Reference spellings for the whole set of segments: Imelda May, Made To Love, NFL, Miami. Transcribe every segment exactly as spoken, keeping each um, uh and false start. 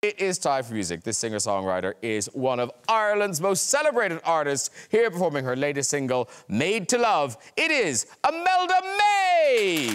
It is time for music. This singer-songwriter is one of Ireland's most celebrated artists, here performing her latest single, Made to Love. It is Imelda May!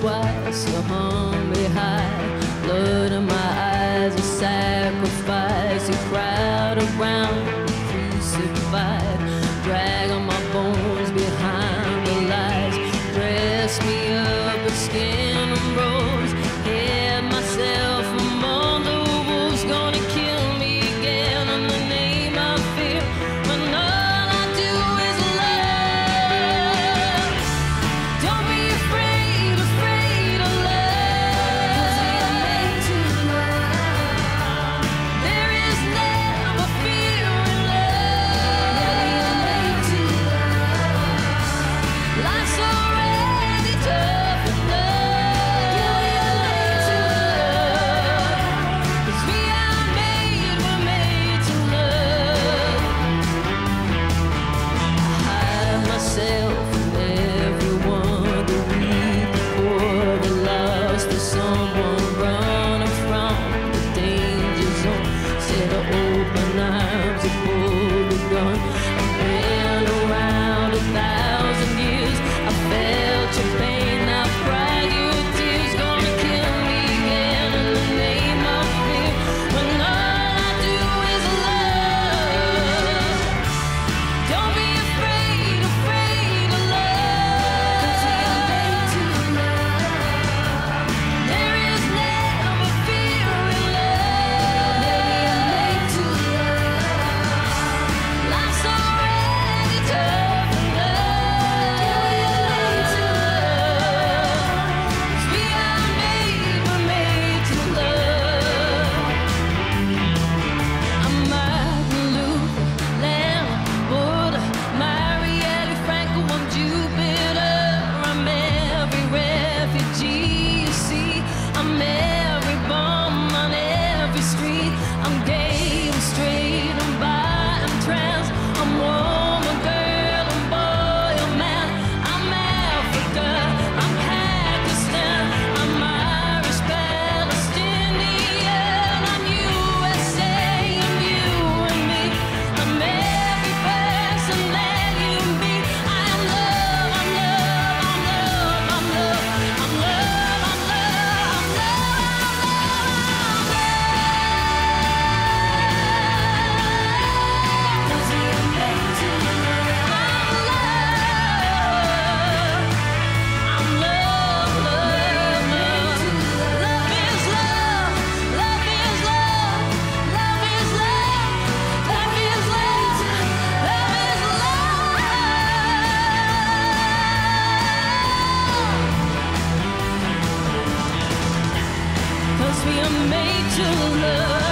Twice, you hung me high, blood in my eyes, a sacrifice. You crowd around, crucified, dragging my bones behind the lies. Dress me up in skin and rose, hid myself among the wolves. Gonna kill me again in the name of fear, when all I do is love. Don't be afraid. We are made to love.